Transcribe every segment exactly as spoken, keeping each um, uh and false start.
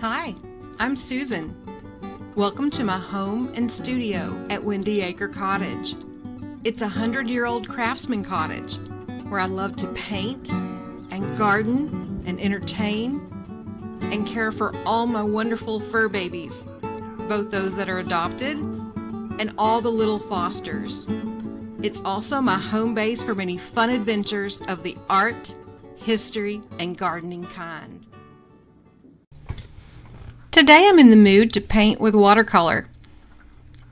Hi, I'm Susan. Welcome to my home and studio at Windy Acre Cottage. It's a hundred-year-old craftsman cottage where I love to paint and garden and entertain and care for all my wonderful fur babies, both those that are adopted and all the little fosters. It's also my home base for many fun adventures of the art, history, and gardening kind. Today I'm in the mood to paint with watercolor,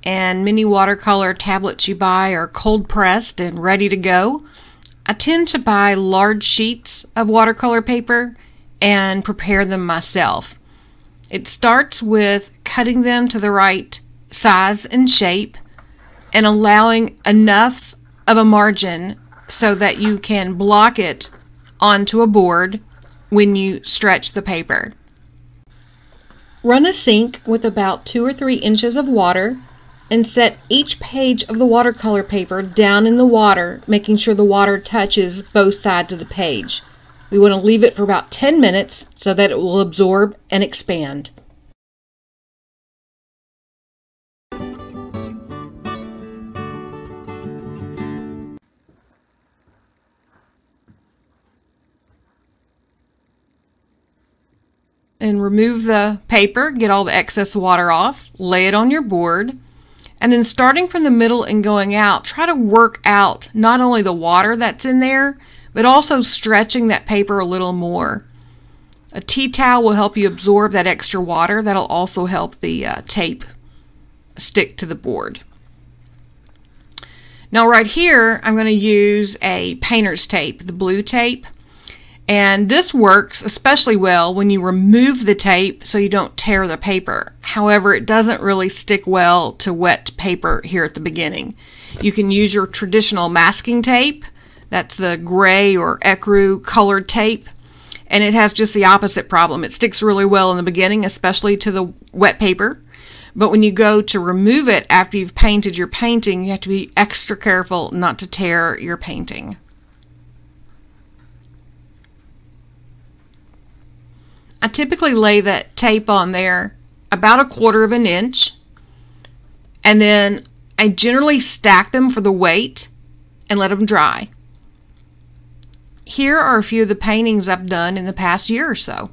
and many watercolor tablets you buy are cold pressed and ready to go. I tend to buy large sheets of watercolor paper and prepare them myself. It starts with cutting them to the right size and shape and allowing enough of a margin so that you can block it onto a board when you stretch the paper. Run a sink with about two or three inches of water and set each page of the watercolor paper down in the water, making sure the water touches both sides of the page. We want to leave it for about ten minutes so that it will absorb and expand. And remove the paper, get all the excess water off, lay it on your board, and then starting from the middle and going out, try to work out not only the water that's in there, but also stretching that paper a little more. A tea towel will help you absorb that extra water. That'll also help the uh, tape stick to the board. Now right here, I'm going to use a painter's tape, the blue tape. And this works especially well when you remove the tape so you don't tear the paper. However, it doesn't really stick well to wet paper here at the beginning. You can use your traditional masking tape. That's the gray or ecru colored tape. And it has just the opposite problem. It sticks really well in the beginning, especially to the wet paper. But when you go to remove it after you've painted your painting, you have to be extra careful not to tear your painting. I typically lay that tape on there about a quarter of an inch, and then I generally stack them for the weight and let them dry. Here are a few of the paintings I've done in the past year or so.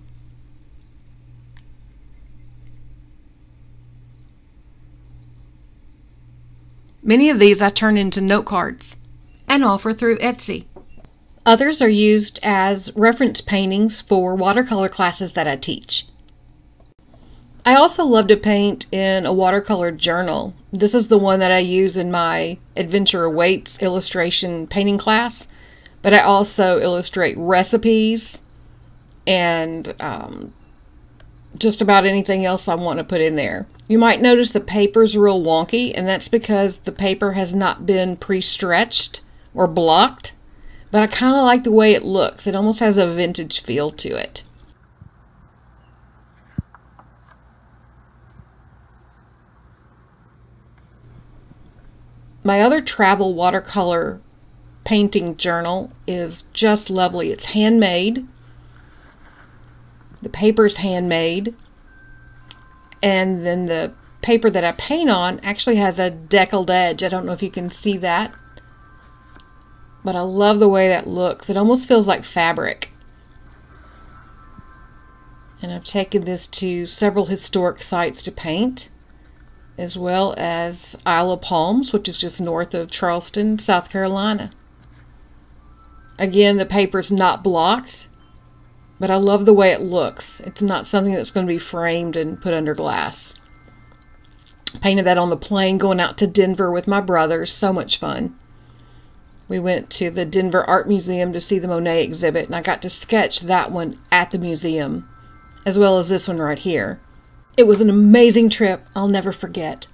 Many of these I turn into note cards and offer through Etsy. Others are used as reference paintings for watercolor classes that I teach. I also love to paint in a watercolor journal. This is the one that I use in my Adventure Awaits illustration painting class, but I also illustrate recipes and um, just about anything else I want to put in there. You might notice the paper's real wonky, and that's because the paper has not been pre-stretched or blocked. But I kind of like the way it looks. It almost has a vintage feel to it. My other travel watercolor painting journal is just lovely. It's handmade. The paper's handmade. And then the paper that I paint on actually has a deckled edge. I don't know if you can see that. But I love the way that looks. It almost feels like fabric. And I've taken this to several historic sites to paint, as well as Isle of Palms, which is just north of Charleston, South Carolina. Again, the paper's not blocked, but I love the way it looks. It's not something that's going to be framed and put under glass. Painted that on the plane going out to Denver with my brothers. So much fun. We went to the Denver Art Museum to see the Monet exhibit, and I got to sketch that one at the museum, as well as this one right here. It was an amazing trip I'll never forget.